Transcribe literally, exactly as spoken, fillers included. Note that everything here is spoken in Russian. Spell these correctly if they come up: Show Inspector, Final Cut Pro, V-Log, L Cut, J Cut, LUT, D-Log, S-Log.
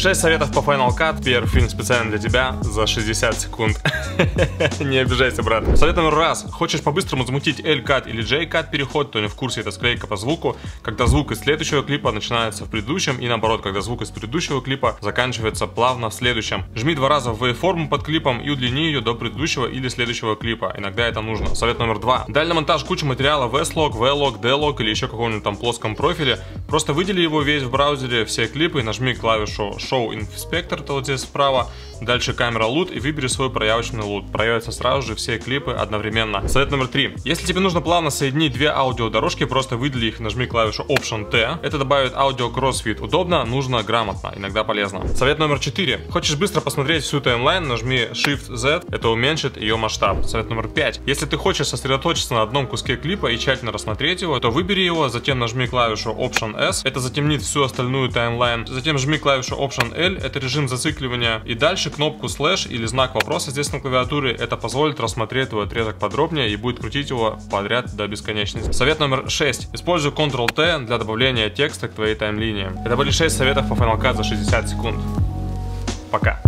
шесть советов по Final Cut. Первый фильм специально для тебя за шестьдесят секунд. Не обижайся, брат. Совет номер раз. Хочешь по-быстрому замутить L Cut или J Cut переход, то не в курсе, это склейка по звуку, когда звук из следующего клипа начинается в предыдущем, и наоборот, когда звук из предыдущего клипа заканчивается плавно в следующем. Жми два раза в вейформу под клипом и удлини ее до предыдущего или следующего клипа. Иногда это нужно. Совет номер два. Дай на монтаж кучу материала в S-Log, V-Log, D-Log или еще каком-нибудь там плоском профиле. Просто выдели его весь в браузере, все клипы, и нажми клавишу Show Inspector, это вот здесь справа. Дальше камера лут, и выбери свой проявочный лут. Проявятся сразу же все клипы одновременно. Совет номер три. Если тебе нужно плавно соединить две аудиодорожки, просто выдели их, нажми клавишу Option-T. Это добавит аудио-кроссфит. Удобно, нужно, грамотно, иногда полезно. Совет номер четыре. Хочешь быстро посмотреть всю таймлайн, нажми Shift-Z. Это уменьшит ее масштаб. Совет номер пять. Если ты хочешь сосредоточиться на одном куске клипа и тщательно рассмотреть его, то выбери его, затем нажми клавишу Option-S. Это затемнит всю остальную таймлайн. Затем жми клавишу Option-L. Это режим зацикливания. И дальше кнопку слэш или знак вопроса здесь на клавиатуре. Это позволит рассмотреть твой отрезок подробнее и будет крутить его подряд до бесконечности. Совет номер шесть. Используй Ctrl-T для добавления текста к твоей таймлинии. Это были шесть советов по Final Cut за шестьдесят секунд. Пока.